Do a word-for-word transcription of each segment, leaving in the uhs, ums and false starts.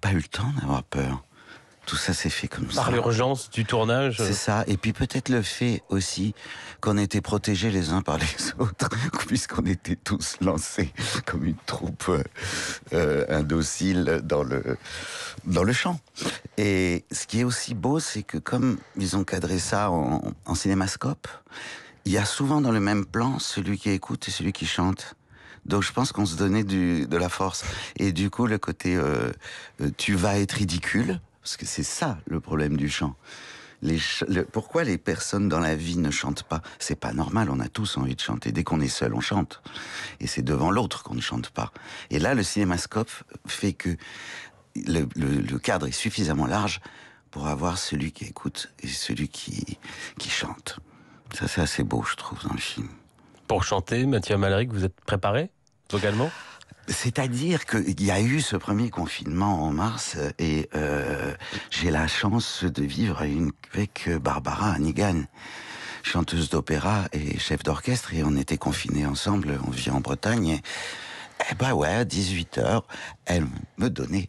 pas eu le temps d'avoir peur. Tout ça s'est fait comme ça. Par l'urgence du tournage. C'est ça. Et puis peut-être le fait aussi qu'on était protégés les uns par les autres, puisqu'on était tous lancés comme une troupe euh, indocile dans le, dans le champ. Et ce qui est aussi beau, c'est que comme ils ont cadré ça en, en cinémascope, il y a souvent dans le même plan celui qui écoute et celui qui chante. Donc je pense qu'on se donnait du, de la force. Et du coup, le côté euh, « tu vas être ridicule », parce que c'est ça le problème du chant. Les ch- le, pourquoi les personnes dans la vie ne chantent pas? C'est pas normal, on a tous envie de chanter. Dès qu'on est seul, on chante. Et c'est devant l'autre qu'on ne chante pas. Et là, le cinémascope fait que le, le, le cadre est suffisamment large pour avoir celui qui écoute et celui qui, qui chante. Ça, c'est assez beau, je trouve, dans le film. Pour chanter, Mathieu Amalric, vous êtes préparé vocalement? C'est-à-dire qu'il y a eu ce premier confinement en mars et euh, j'ai la chance de vivre avec Barbara Hannigan, chanteuse d'opéra et chef d'orchestre, et on était confinés ensemble, on vit en Bretagne, et, et bah ouais, à dix-huit heures, elle me donnait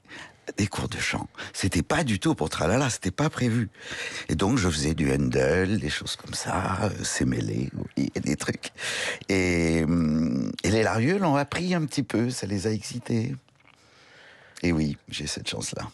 des cours de chant. C'était pas du tout pour Tralala, c'était pas prévu. Et donc je faisais du Handel, des choses comme ça, euh, Sémélé, oui, et des trucs. Et, et les Larieux l'ont appris un petit peu, ça les a excités. Et oui, j'ai cette chance-là.